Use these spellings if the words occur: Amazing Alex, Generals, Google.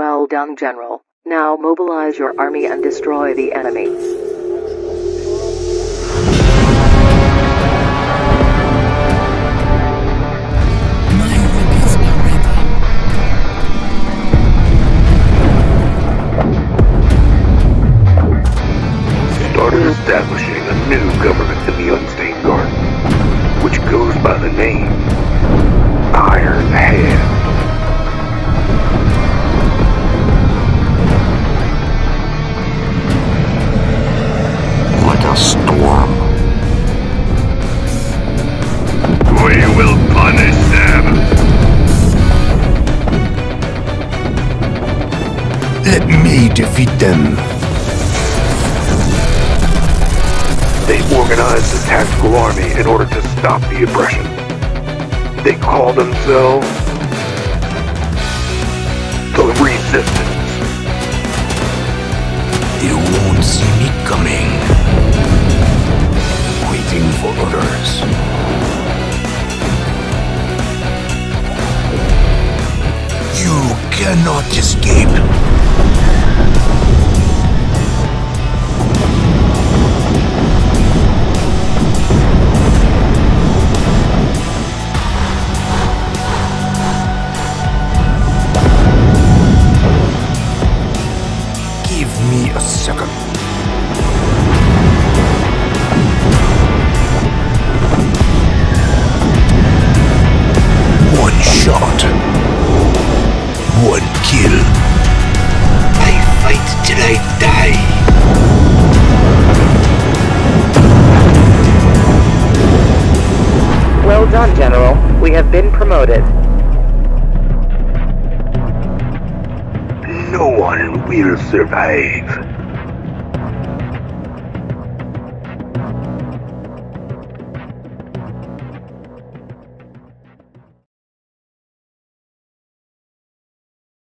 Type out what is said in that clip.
Well done, General. Now mobilize your army and destroy the enemy. Started establishing a new government in the Unstained Garden, which goes by the name Iron Hand. A storm. We will punish them. Let me defeat them. They organized a tactical army in order to stop the oppression. They call themselves the Resistance. You won't see me coming. For orders. You cannot escape. Give me a second. Well done, General. We have been promoted. No one will survive.